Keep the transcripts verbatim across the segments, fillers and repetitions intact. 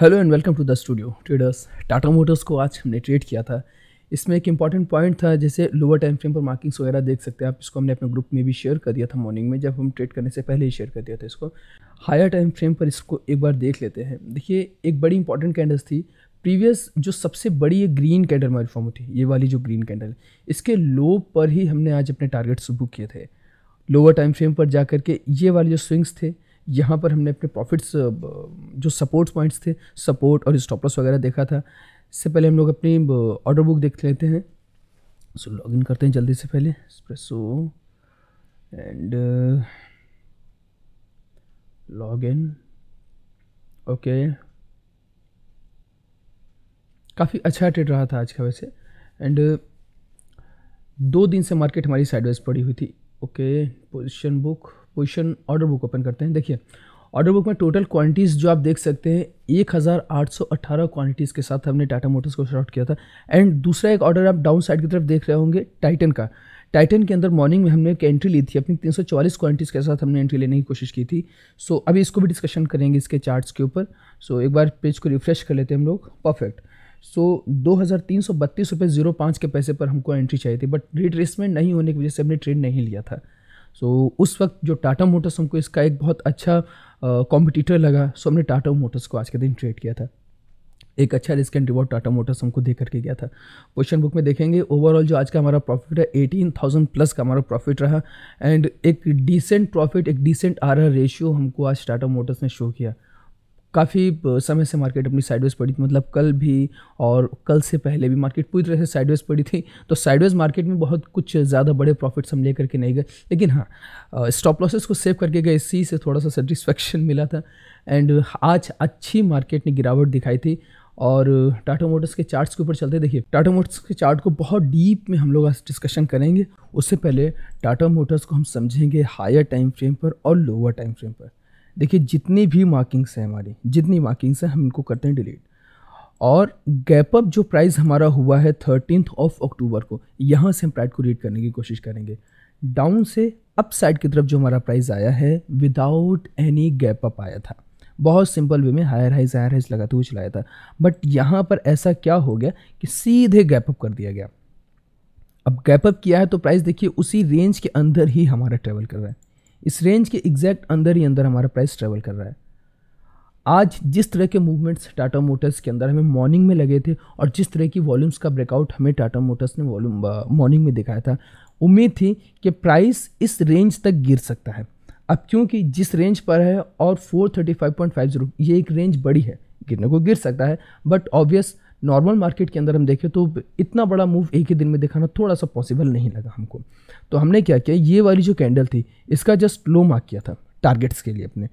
Hello and welcome to the studio traders. Tata Motors को आज हमने ट्रेड किया था। इसमें एक इंपॉर्टेंट पॉइंट था, जैसे लोअर टाइम फ्रेम पर मार्किंग्स वगैरह देख सकते हैं आप। इसको हमने अपने ग्रुप में भी शेयर कर दिया था, मॉर्निंग में जब हम ट्रेड करने से पहले ही शेयर कर दिया था। इसको हायर टाइम फ्रेम पर इसको एक बार देख लेते हैं। देखिए, एक बड़ी इंपॉर्टेंट कैंडल्स थी प्रीवियस, जो सबसे बड़ी ये ग्रीन कैंडल हमारी फॉर्म हुई थी, ये वाली जो ग्रीन कैंडल, इसके लो पर ही हमने आज अपने टारगेट्स बुक किए थे। लोअर टाइम फ्रेम पर जा करके ये वाले जो स्विंग्स थे, यहाँ पर हमने अपने प्रॉफिट्स, जो सपोर्ट पॉइंट्स थे, सपोर्ट और स्टॉप लॉस वगैरह देखा था। इससे पहले हम लोग अपनी ऑर्डर बुक देख लेते हैं। सो लॉग इन करते हैं जल्दी से पहले। Espresso and log in. Okay, काफ़ी अच्छा ट्रेड रहा था आज का वैसे। एंड दो दिन से मार्केट हमारी साइडवेज पड़ी हुई थी। Okay, position book position order book open करते हैं। देखिए, ऑर्डर बुक में टोटल क्वांटिटीज़ जो आप देख सकते हैं, एक हज़ार आठ सौ अठारह क्वांटिटीज़ के साथ हमने टाटा मोटर्स को शॉर्ट किया था। एंड दूसरा एक ऑर्डर आप डाउन साइड की तरफ देख रहे होंगे, टाइटन का। टाइटन के अंदर मॉर्निंग में हमने एक एंट्री ली थी अपनी, तीन सौ चालीस क्वांटिटीज़ के साथ हमने एंट्री लेने की कोशिश की थी। सो so, अभी इसको भी डिस्कशन करेंगे इसके चार्ट्स के ऊपर। सो so, एक बार पेज को रिफ्रेश कर लेते हैं हम लोग। परफेक्ट। सो दो हज़ार तीन सौ बत्तीस रुपये जीरो पाँच के पैसे पर हमको एंट्री चाहिए थी, बट रिट्रेसमेंट नहीं होने की वजह से हमने ट्रेड नहीं लिया था। सो so, उस वक्त जो टाटा मोटर्स हमको इसका एक बहुत अच्छा कॉम्पिटिटर लगा, सो हमने टाटा मोटर्स को आज के दिन ट्रेड किया था। एक अच्छा risk and reward Tata Motors हमको दे करके गया था। पोजीशन बुक में देखेंगे ओवरऑल जो आज का हमारा प्रॉफिट है, एटीन थाउजेंड प्लस का हमारा प्रॉफिट रहा। एंड एक डिसेंट प्रॉफिट, एक डिसेंट आरआर रेशियो हमको आज टाटा मोटर्स ने शो किया। काफ़ी समय से मार्केट अपनी साइडवेज पड़ी थी, मतलब कल भी और कल से पहले भी मार्केट पूरी तरह से साइडवेज पड़ी थी। तो साइडवेज मार्केट में बहुत कुछ ज़्यादा बड़े प्रॉफिट्स हम ले करके नहीं गए, लेकिन हाँ, स्टॉप लॉसेस को सेव करके गए, इसी से थोड़ा सा सेटिस्फेक्शन मिला था। एंड आज अच्छी मार्केट ने गिरावट दिखाई थी। और टाटा मोटर्स के चार्ट्स के ऊपर चलते, देखिए टाटा मोटर्स के चार्ट को बहुत डीप में हम लोग आज डिस्कशन करेंगे। उससे पहले टाटा मोटर्स को हम समझेंगे हायर टाइम फ्रेम पर और लोअर टाइम फ्रेम पर। देखिए, जितनी भी मार्किंग्स हैं हमारी, जितनी मार्किंग्स हैं हम इनको करते हैं डिलीट। और गैपअप जो प्राइस हमारा हुआ है थर्टीन ऑफ अक्टूबर को, यहाँ से हम प्राइस को रीड करने की कोशिश करेंगे। डाउन से अप साइड की तरफ जो हमारा प्राइस आया है विदाउट एनी गैपअप आया था, बहुत सिंपल वे में हायर हाइज हायर हाइज लगाते हुए चलाया था। बट यहाँ पर ऐसा क्या हो गया कि सीधे गैपअप कर दिया गया। अब गैपअप किया है तो प्राइस देखिए उसी रेंज के अंदर ही हमारा ट्रेवल कर रहा है, इस रेंज के एग्जैक्ट अंदर ही अंदर हमारा प्राइस ट्रेवल कर रहा है। आज जिस तरह के मूवमेंट्स टाटा मोटर्स के अंदर हमें मॉर्निंग में लगे थे और जिस तरह की वॉल्यूम्स का ब्रेकआउट हमें टाटा मोटर्स ने वॉल्यूम मॉर्निंग में दिखाया था, उम्मीद थी कि प्राइस इस रेंज तक गिर सकता है। अब क्योंकि जिस रेंज पर है और four thirty five point five zero, ये एक रेंज बड़ी है, गिरने को गिर सकता है। बट ऑब्वियस नॉर्मल मार्केट के अंदर हम देखें तो इतना बड़ा मूव एक ही दिन में दिखाना थोड़ा सा पॉसिबल नहीं लगा हमको। तो हमने क्या किया, ये वाली जो कैंडल थी इसका जस्ट लो मार्क किया था टारगेट्स के लिए अपने।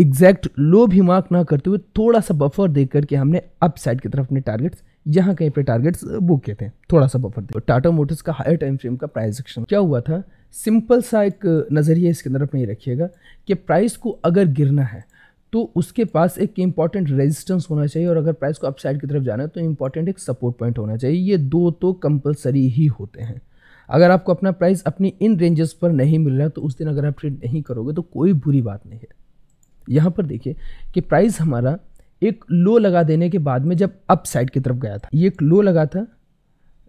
एग्जैक्ट लो भी मार्क ना करते हुए थोड़ा सा बफर देख करके हमने अप साइड की तरफ अपने टारगेट्स, यहाँ कहीं पे टारगेट्स बुक किए थे, थोड़ा सा बफर देख। टाटा मोटर्स का हायर टाइम फ्रेम का प्राइस एक्शन क्या हुआ था, सिंपल सा एक नज़रिया इसके अंदर अपने रखिएगा कि प्राइस को अगर गिरना है तो उसके पास एक इंपॉर्टेंट रेजिस्टेंस होना चाहिए, और अगर प्राइस को अपसाइड की तरफ जाना है तो इंपॉर्टेंट एक सपोर्ट पॉइंट होना चाहिए। ये दो तो कंपलसरी ही होते हैं। अगर आपको अपना प्राइस अपनी इन रेंजेस पर नहीं मिल रहा है तो उस दिन अगर आप ट्रेड नहीं करोगे तो कोई बुरी बात नहीं है। यहाँ पर देखिए कि प्राइस हमारा एक लो लगा देने के बाद में जब अपसाइड की तरफ गया था, ये एक लो लगा था,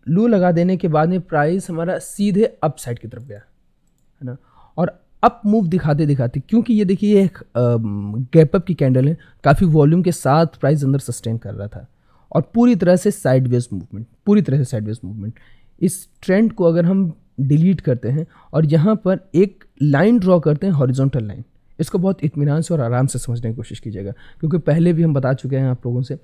लो लगा देने के बाद में प्राइस हमारा सीधे अपसाइड की तरफ गया, है ना। और अप मूव दिखाते दिखाते, क्योंकि ये देखिए ये एक गैपअप की कैंडल है, काफ़ी वॉल्यूम के साथ प्राइस अंदर सस्टेन कर रहा था, और पूरी तरह से साइडवेज मूवमेंट, पूरी तरह से साइडवेज मूवमेंट। इस ट्रेंड को अगर हम डिलीट करते हैं और यहाँ पर एक लाइन ड्रॉ करते हैं, हॉरिजॉन्टल लाइन, इसको बहुत इत्मीनान से और आराम से समझने की कोशिश कीजिएगा, क्योंकि पहले भी हम बता चुके हैं आप लोगों से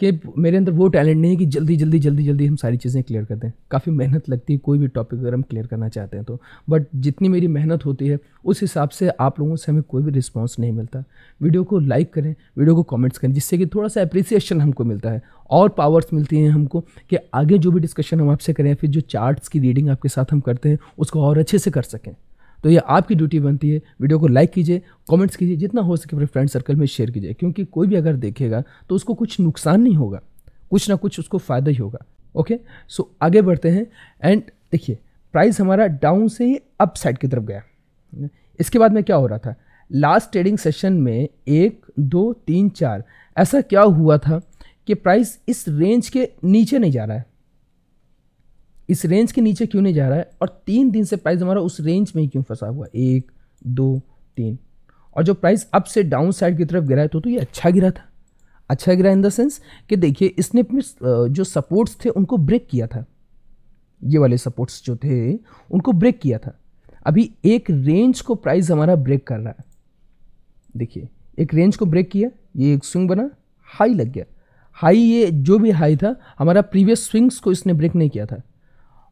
कि मेरे अंदर वो टैलेंट नहीं है कि जल्दी जल्दी जल्दी जल्दी हम सारी चीज़ें क्लियर करते हैं। काफ़ी मेहनत लगती है कोई भी टॉपिक अगर हम क्लियर करना चाहते हैं तो, बट जितनी मेरी मेहनत होती है उस हिसाब से आप लोगों से हमें कोई भी रिस्पॉन्स नहीं मिलता। वीडियो को लाइक करें, वीडियो को कॉमेंट्स करें, जिससे कि थोड़ा सा अप्रिसिएशन हमको मिलता है और पावर्स मिलती हैं हमको कि आगे जो भी डिस्कशन हम आपसे करें, फिर जो चार्ट्स की रीडिंग आपके साथ हम करते हैं उसको और अच्छे से कर सकें। तो ये आपकी ड्यूटी बनती है। वीडियो को लाइक कीजिए, कमेंट्स कीजिए, जितना हो सके अपने फ्रेंड सर्कल में शेयर कीजिए, क्योंकि कोई भी अगर देखेगा तो उसको कुछ नुकसान नहीं होगा, कुछ ना कुछ उसको फ़ायदा ही होगा। ओके, सो आगे बढ़ते हैं। एंड देखिए प्राइस हमारा डाउन से ही अप साइड की तरफ गया। इसके बाद में क्या हो रहा था, लास्ट ट्रेडिंग सेशन में एक दो तीन चार ऐसा क्या हुआ था कि प्राइस इस रेंज के नीचे नहीं जा रहा है, इस रेंज के नीचे क्यों नहीं जा रहा है, और तीन दिन से प्राइस हमारा उस रेंज में ही क्यों फंसा हुआ है, एक दो तीन। और जो प्राइस अप से डाउन साइड की तरफ गिरा है तो तो ये अच्छा गिरा था, अच्छा गिरा इन द सेंस कि देखिए इसने अपने जो सपोर्ट्स थे उनको ब्रेक किया था, ये वाले सपोर्ट्स जो थे उनको ब्रेक किया था। अभी एक रेंज को प्राइस हमारा ब्रेक कर रहा है, देखिए एक रेंज को ब्रेक किया, ये एक स्विंग बना, हाई लग गया, हाई ये जो भी हाई था हमारा प्रीवियस स्विंग्स को इसने ब्रेक नहीं किया था,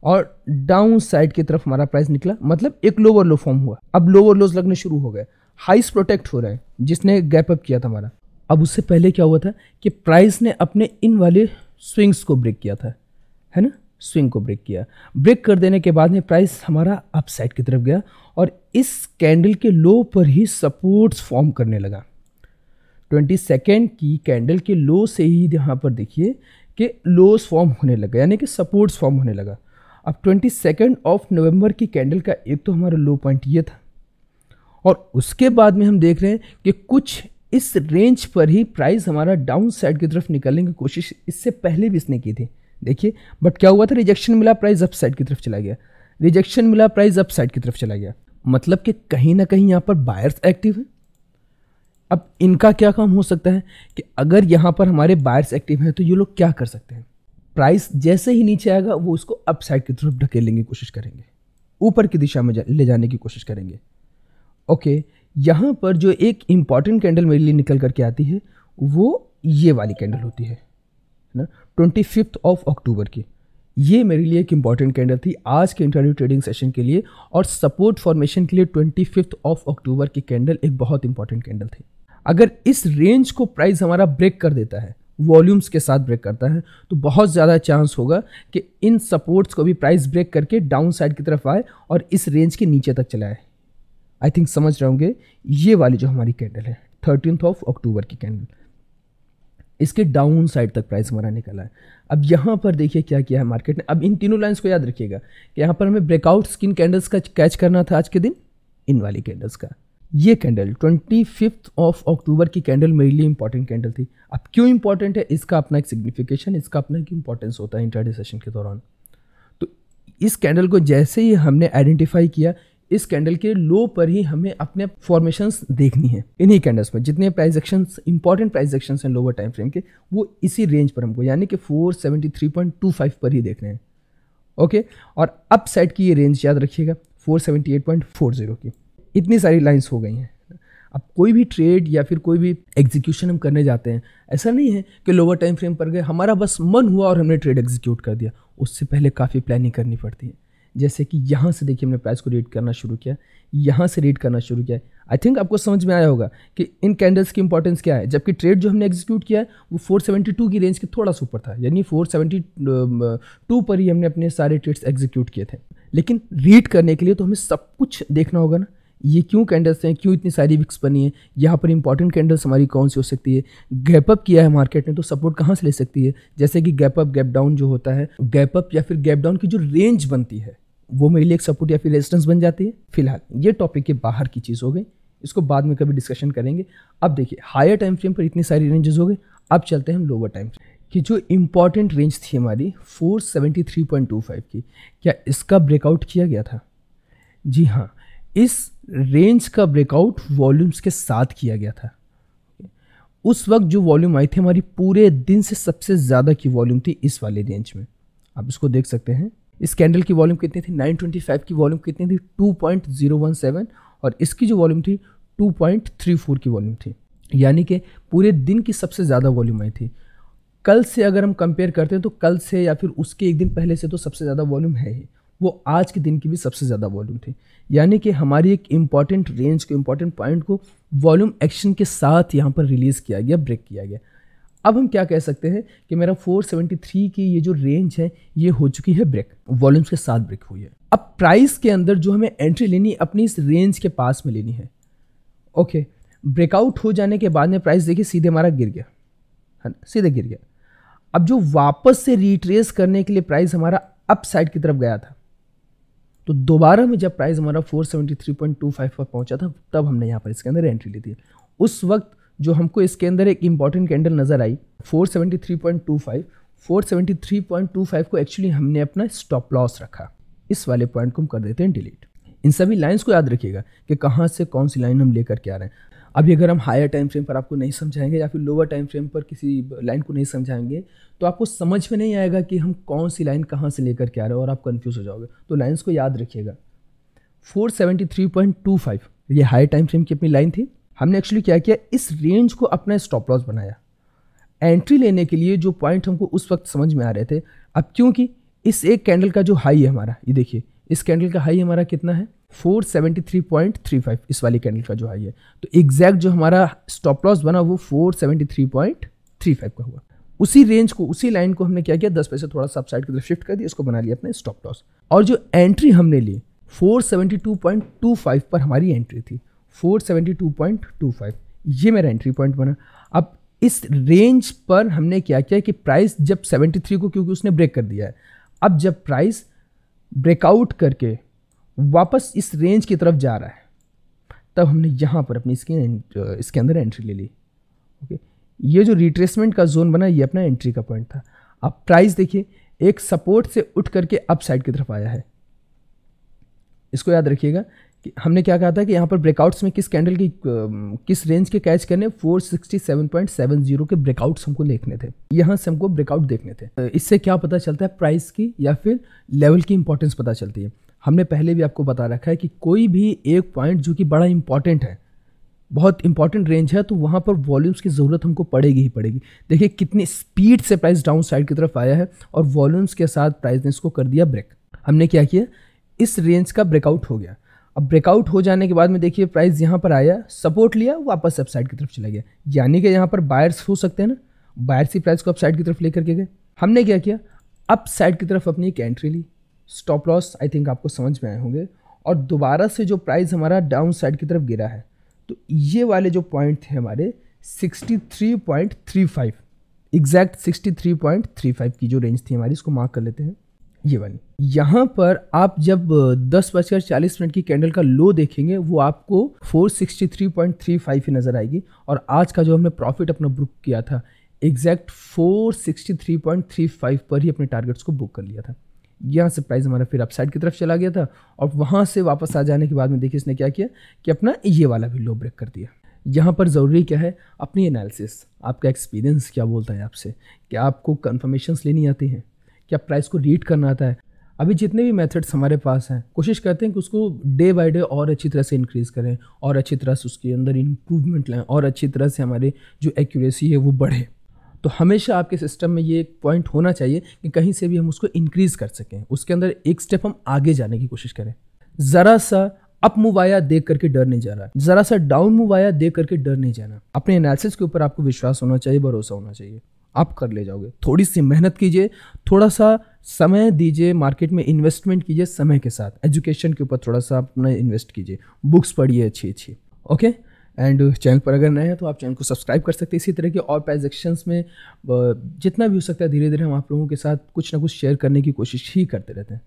और डाउन साइड की तरफ हमारा प्राइस निकला, मतलब एक लोअर लो फॉर्म हुआ। अब लोअर लोज लगने शुरू हो गए, हाइस प्रोटेक्ट हो रहे हैं जिसने गैप अप किया था हमारा। अब उससे पहले क्या हुआ था कि प्राइस ने अपने इन वाले स्विंग्स को ब्रेक किया था, है ना, स्विंग को ब्रेक किया, ब्रेक कर देने के बाद में प्राइस हमारा अप साइड की तरफ गया और इस कैंडल के लो पर ही सपोर्ट्स फॉर्म करने लगा। ट्वेंटी सेकेंड की कैंडल के लो से ही यहाँ पर देखिए कि लोस फॉर्म होने लगा, यानी कि सपोर्ट्स फॉर्म होने लगा। अब ट्वेंटी सेकेंड ऑफ नवंबर की कैंडल का एक तो हमारा लो पॉइंट ये था, और उसके बाद में हम देख रहे हैं कि कुछ इस रेंज पर ही प्राइस हमारा डाउन साइड की तरफ निकलने की कोशिश इससे पहले भी इसने की थी, देखिए, बट क्या हुआ था, रिजेक्शन मिला, प्राइस अप साइड की तरफ चला गया, रिजेक्शन मिला, प्राइस अप साइड की तरफ चला गया, मतलब कि कहीं ना कहीं यहाँ पर बायर्स एक्टिव हैं। अब इनका क्या काम हो सकता है कि अगर यहाँ पर हमारे बायर्स एक्टिव हैं तो ये लोग क्या कर सकते हैं, प्राइस जैसे ही नीचे आएगा वो उसको अप साइड की तरफ ढकेलने की कोशिश करेंगे, ऊपर की दिशा में जा, ले जाने की कोशिश करेंगे। ओके, यहाँ पर जो एक इम्पॉर्टेंट कैंडल मेरे लिए निकल करके आती है वो ये वाली कैंडल होती है ना, ट्वेंटी फिफ्थ ऑफ अक्टूबर की, ये मेरे लिए एक इम्पॉर्टेंट कैंडल थी आज के इंट्राडे ट्रेडिंग सेशन के लिए, और सपोर्ट फॉर्मेशन के लिए ट्वेंटी फिफ्थ ऑफ अक्टूबर की कैंडल एक बहुत इंपॉर्टेंट कैंडल थी। अगर इस रेंज को प्राइस हमारा ब्रेक कर देता है, वॉल्यूम्स के साथ ब्रेक करता है, तो बहुत ज़्यादा चांस होगा कि इन सपोर्ट्स को भी प्राइस ब्रेक करके डाउन साइड की तरफ आए और इस रेंज के नीचे तक चलाए। आई थिंक समझ रहे होंगे, ये वाली जो हमारी कैंडल है थर्टीनथ ऑफ अक्टूबर की कैंडल, इसके डाउन साइड तक प्राइस हमारा निकला है। अब यहाँ पर देखिए क्या किया है मार्केट ने। अब इन तीनों लाइंस को याद रखिएगा कि यहाँ पर हमें ब्रेकआउट स्किन कैंडल्स का कैच करना था आज के दिन, इन वाली कैंडल्स का। ये candle twenty fifth of October की कैंडल मेरे लिए इंपॉर्टेंट कैंडल थी। अब क्यों इंपॉर्टेंट है, इसका अपना एक सिग्निफिकेशन, इसका अपना एक इंपॉर्टेंस होता है इंट्राडे सेशन के दौरान। तो इस कैंडल को जैसे ही हमने आइडेंटिफाई किया, इस कैंडल के लो पर ही हमें अपने फॉर्मेशंस देखनी है। इन्हीं कैंडल्स में जितने price actions, important price actions हैं लोअर टाइम फ्रेम के, वो इसी रेंज पर हमको, यानी कि four seventy three point two five पर ही देखने हैं। ओके, और अप साइड की ये रेंज याद रखिएगा four seventy eight point four zero की। इतनी सारी लाइंस हो गई हैं। अब कोई भी ट्रेड या फिर कोई भी एग्जीक्यूशन हम करने जाते हैं, ऐसा नहीं है कि लोअर टाइम फ्रेम पर गए, हमारा बस मन हुआ और हमने ट्रेड एग्जीक्यूट कर दिया, उससे पहले काफ़ी प्लानिंग करनी पड़ती है। जैसे कि यहाँ से देखिए हमने प्राइस को रीड करना शुरू किया, यहाँ से रीड करना शुरू किया। आई थिंक आपको समझ में आया होगा कि इन कैंडल्स की इंपॉर्टेंस क्या है, जबकि ट्रेड जो हमने एग्जीक्यूट किया है वो फोर सेवेंटी टू की रेंज के थोड़ा से ऊपर था, यानी फोर सेवेंटी टू पर ही हमने अपने सारे ट्रेड्स एग्जीक्यूट किए थे। लेकिन रीड करने के लिए तो हमें सब कुछ देखना होगा ना, ये क्यों कैंडल्स हैं, क्यों इतनी सारी विक्स बनी है, यहाँ पर इंपॉर्टेंट कैंडल्स हमारी कौन सी हो सकती है, गैप अप किया है मार्केट ने तो सपोर्ट कहाँ से ले सकती है, जैसे कि गैप अप गैप डाउन जो होता है, गैप अप या फिर गैप डाउन की जो रेंज बनती है वो मेरे लिए एक सपोर्ट या फिर रेजिस्टेंस बन जाती है। फिलहाल ये टॉपिक के बाहर की चीज़ हो गई, इसको बाद में कभी डिस्कशन करेंगे। अब देखिए हायर टाइम फ्रेम पर इतनी सारी रेंजेस हो गई, अब चलते हैं हम लोअर टाइम फ्रेम की। जो इंपॉर्टेंट रेंज थी हमारी four seventy three point two five की, क्या इसका ब्रेकआउट किया गया था? जी हाँ, इस रेंज का ब्रेकआउट वॉल्यूम्स के साथ किया गया था। उस वक्त जो वॉल्यूम आई थी हमारी पूरे दिन से सबसे ज़्यादा की वॉल्यूम थी इस वाले रेंज में, आप इसको देख सकते हैं। इस कैंडल की वॉल्यूम कितनी थी? नाइन ट्वेंटी फाइव की वॉल्यूम कितनी थी? Two point zero one seven, और इसकी जो वॉल्यूम थी टू पॉइंट थ्री फोर की वॉल्यूम थी, यानी कि पूरे दिन की सबसे ज़्यादा वॉल्यूम आई थी। कल से अगर हम कंपेयर करते हैं तो कल से या फिर उसके एक दिन पहले से तो सबसे ज़्यादा वॉल्यूम है ही, वो आज के दिन की भी सबसे ज़्यादा वॉल्यूम थी, यानी कि हमारी एक इम्पॉर्टेंट रेंज को, इम्पॉर्टेंट पॉइंट को वॉल्यूम एक्शन के साथ यहाँ पर रिलीज़ किया गया, ब्रेक किया गया। अब हम क्या कह सकते हैं कि मेरा फोर सेवेंटी थ्री की ये जो रेंज है ये हो चुकी है ब्रेक, वॉल्यूम्स के साथ ब्रेक हुई है। अब प्राइस के अंदर जो हमें एंट्री लेनी अपनी इस रेंज के पास में लेनी है। ओके, ब्रेकआउट हो जाने के बाद में प्राइस देखिए सीधे हमारा गिर गया, है ना, सीधे गिर गया। अब जो वापस से रिट्रेस करने के लिए प्राइस हमारा अप साइड की तरफ गया था, तो दोबारा में जब प्राइस हमारा four seventy three point two five पर पहुंचा था तब हमने यहाँ पर इसके अंदर एंट्री ली थी। उस वक्त जो हमको इसके अंदर एक इम्पॉर्टेंट कैंडल नज़र आई four seventy three point two five. Four seventy three point two five को एक्चुअली हमने अपना स्टॉप लॉस रखा। इस वाले पॉइंट को हम कर देते हैं डिलीट। इन सभी लाइंस को याद रखिएगा कि कहाँ से कौन सी लाइन हम लेकर के आ रहे हैं। अभी अगर हम हायर टाइम फ्रेम पर आपको नहीं समझाएंगे या फिर लोअर टाइम फ्रेम पर किसी लाइन को नहीं समझाएंगे तो आपको समझ में नहीं आएगा कि हम कौन सी लाइन कहाँ से लेकर के आ रहे हैं और आप कंफ्यूज हो जाओगे। तो लाइंस को याद रखिएगा। Four seventy three point two five ये हायर टाइम फ्रेम की अपनी लाइन थी। हमने एक्चुअली क्या किया, इस रेंज को अपना स्टॉप लॉस बनाया एंट्री लेने के लिए। जो पॉइंट हमको उस वक्त समझ में आ रहे थे, अब क्योंकि इस एक कैंडल का जो हाई है हमारा, ये देखिए इस कैंडल का हाई हमारा कितना है four seventy three point three five, इस वाली कैंडल का जो हाई है। तो एग्जैक्ट जो हमारा स्टॉप लॉस बना वो four seventy three point three five का हुआ। उसी रेंज को, उसी लाइन को हमने क्या किया, दस पैसे थोड़ा सा अपसाइड की तरफ शिफ्ट कर दिया, इसको बना लिया अपने स्टॉप लॉस। और जो एंट्री हमने ली four seventy two point two five पर हमारी एंट्री थी, four seventy two point two five ये मेरा एंट्री पॉइंट बना। अब इस रेंज पर हमने क्या किया कि प्राइस जब सेवेंटी थ्री को, क्योंकि उसने ब्रेक कर दिया है, अब जब प्राइस ब्रेकआउट करके वापस इस रेंज की तरफ जा रहा है तब हमने यहाँ पर अपनी इसके इसके अंदर एंट्री ले ली। ओके, ये जो रिट्रेसमेंट का जोन बना ये अपना एंट्री का पॉइंट था। अब प्राइस देखिए एक सपोर्ट से उठ करके अप साइड की तरफ आया है। इसको याद रखिएगा कि हमने क्या कहा था कि यहाँ पर ब्रेकआउट्स में किस कैंडल की, किस रेंज के कैच करने, four sixty seven point seven zero के ब्रेकआउट्स हमको देखने थे, यहाँ से हमको ब्रेकआउट देखने थे। इससे क्या पता चलता है, प्राइस की या फिर लेवल की इंपॉर्टेंस पता चलती है। हमने पहले भी आपको बता रखा है कि कोई भी एक पॉइंट जो कि बड़ा इंपॉर्टेंट है, बहुत इंपॉर्टेंट रेंज है, तो वहाँ पर वॉल्यूम्स की ज़रूरत हमको पड़ेगी ही पड़ेगी। देखिए कितनी स्पीड से प्राइस डाउन साइड की तरफ आया है और वॉल्यूम्स के साथ प्राइस ने इसको कर दिया ब्रेक। हमने क्या किया, इस रेंज का ब्रेकआउट हो गया। अब ब्रेकआउट हो जाने के बाद में देखिए प्राइस यहाँ पर आया, सपोर्ट लिया, वापस अपसाइड की तरफ चला गया। यानी कि यहाँ पर बायर्स हो सकते हैं ना, बायर्स ही प्राइस को अपसाइड की तरफ लेकर के गए। हमने क्या किया, अपसाइड की तरफ अपनी एक एंट्री ली। स्टॉप लॉस आई थिंक आपको समझ में आए होंगे। और दोबारा से जो प्राइस हमारा डाउन साइड की तरफ गिरा है, तो ये वाले जो पॉइंट थे हमारे sixty three point three five, exact sixty three point three five की जो रेंज थी हमारी, इसको मार्क कर लेते हैं, ये वाली। यहाँ पर आप जब दस बजकर चालीस मिनट की कैंडल का लो देखेंगे वो आपको four sixty three point three five ही नज़र आएगी। और आज का जो हमने प्रॉफिट अपना बुक किया था, exact four sixty three point three five पर ही अपने टारगेट्स को बुक कर लिया था। यहाँ से प्राइस हमारा फिर अपसाइड की तरफ चला गया था और वहाँ से वापस आ जाने के बाद में देखिए इसने क्या किया कि अपना ये वाला भी लो ब्रेक कर दिया। यहाँ पर ज़रूरी क्या है, अपनी एनालिसिस, आपका एक्सपीरियंस क्या बोलता है आपसे, कि आपको कन्फर्मेशंस लेनी आती हैं, क्या प्राइस को रीड करना आता है। अभी जितने भी मेथड्स हमारे पास हैं, कोशिश करते हैं कि उसको डे बाय डे और अच्छी तरह से इंक्रीज़ करें और अच्छी तरह से उसके अंदर इम्प्रूवमेंट लाएं और अच्छी तरह से हमारे जो एक्यूरेसी है वो बढ़े। तो हमेशा आपके सिस्टम में ये एक पॉइंट होना चाहिए कि कहीं से भी हम उसको इंक्रीज़ कर सकें, उसके अंदर एक स्टेप हम आगे जाने की कोशिश करें। ज़रा सा अप मूव आया देख करके डर नहीं जाना, ज़रा सा डाउन मूव आया देख करके डर नहीं जाना। अपने एनालिसिस के ऊपर आपको विश्वास होना चाहिए, भरोसा होना चाहिए, आप कर ले जाओगे। थोड़ी सी मेहनत कीजिए, थोड़ा सा समय दीजिए, मार्केट में इन्वेस्टमेंट कीजिए समय के साथ, एजुकेशन के ऊपर थोड़ा सा अपना इन्वेस्ट कीजिए, बुक्स पढ़िए अच्छी अच्छी ओके। एंड चैनल पर अगर नए हैं तो आप चैनल को सब्सक्राइब कर सकते हैं। इसी तरह के और प्राइस एक्शंस में जितना भी हो सकता है धीरे धीरे हम आप लोगों के साथ कुछ ना कुछ शेयर करने की कोशिश ही करते रहते हैं।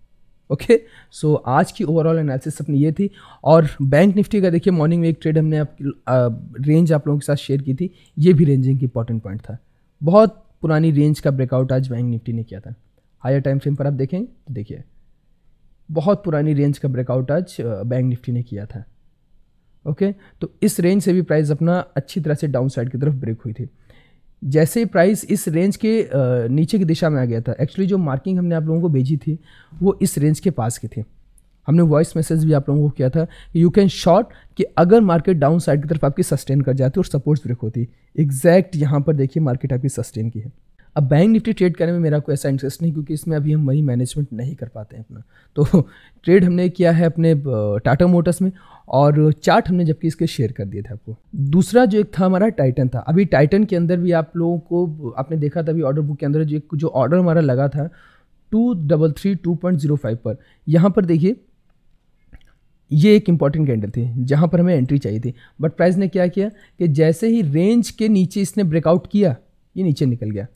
ओके, सो आज की ओवरऑल एनालिसिस अपनी ये थी। और बैंक निफ्टी का देखिए मॉर्निंग में एक ट्रेड हमने आपकी रेंज आप लोगों के साथ शेयर की थी, ये भी रेंजिंग की इंपॉर्टेंट पॉइंट था। बहुत पुरानी रेंज का ब्रेकआउट आज बैंक निफ्टी ने किया था। हायर टाइम फ्रेम पर आप देखें तो देखिए बहुत पुरानी रेंज का ब्रेकआउट आज बैंक निफ्टी ने किया था। ओके, तो इस रेंज से भी प्राइस अपना अच्छी तरह से डाउन साइड की तरफ ब्रेक हुई थी। जैसे ही प्राइस इस रेंज के नीचे की दिशा में आ गया था, एक्चुअली जो मार्किंग हमने आप लोगों को भेजी थी वो इस रेंज के पास की थी। हमने वॉइस मैसेज भी आप लोगों को किया था कि यू कैन शॉर्ट, कि अगर मार्केट डाउन साइड की तरफ आपकी सस्टेन कर जाती और सपोर्ट्स ब्रेक होती। एग्जैक्ट यहाँ पर देखिए मार्केट आपकी सस्टेन की है। अब बैंक निफ्टी ट्रेड करने में मेरा कोई ऐसा इंटरेस्ट नहीं, क्योंकि इसमें अभी हम मनी मैनेजमेंट नहीं कर पाते हैं अपना। तो ट्रेड हमने किया है अपने टाटा मोटर्स में और चार्ट हमने जबकि इसके शेयर कर दिए थे आपको। दूसरा जो एक था हमारा टाइटन था। अभी टाइटन के अंदर भी आप लोगों को आपने देखा था, अभी ऑर्डर बुक के अंदर जो जो ऑर्डर हमारा लगा था two double three two point zero five पर, यहाँ पर देखिए ये एक इंपॉर्टेंट कैंडल थी जहाँ पर हमें एंट्री चाहिए थी। बट प्राइस ने क्या किया कि जैसे ही रेंज के नीचे इसने ब्रेकआउट किया ये नीचे निकल गया।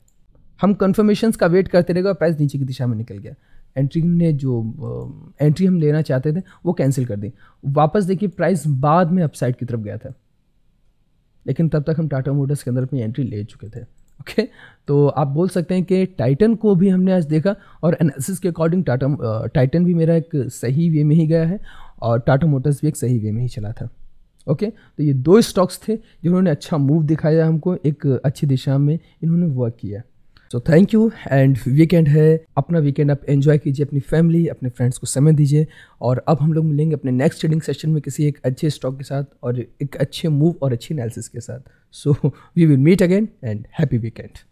हम कन्फर्मेशंस का वेट करते रहे और प्राइस नीचे की दिशा में निकल गया। एंट्री ने जो एंट्री हम लेना चाहते थे वो कैंसिल कर दी। वापस देखिए प्राइस बाद में अपसाइड की तरफ गया था। लेकिन तब तक हम टाटा मोटर्स के अंदर अपनी एंट्री ले चुके थे। Okay okay? तो आप बोल सकते हैं कि टाइटन को भी हमने आज देखा और एनालिसिस के अकॉर्डिंग टाटा टाइटन भी मेरा एक सही वे में ही गया है और टाटा मोटर्स भी एक सही वे में ही चला था। Okay okay? तो ये दो स्टॉक्स थे जिन्होंने अच्छा मूव दिखाया हमको, एक अच्छी दिशा में इन्होंने वर्क किया। So thank you and weekend है, अपना वीकेंड आप एंजॉय कीजिए, अपनी फैमिली अपने फ्रेंड्स को समय दीजिए। और अब हम लोग मिलेंगे अपने नेक्स्ट ट्रेडिंग सेशन में किसी एक अच्छे स्टॉक के साथ और एक अच्छे मूव और अच्छी एनालिसिस के साथ। So we will meet again and happy weekend.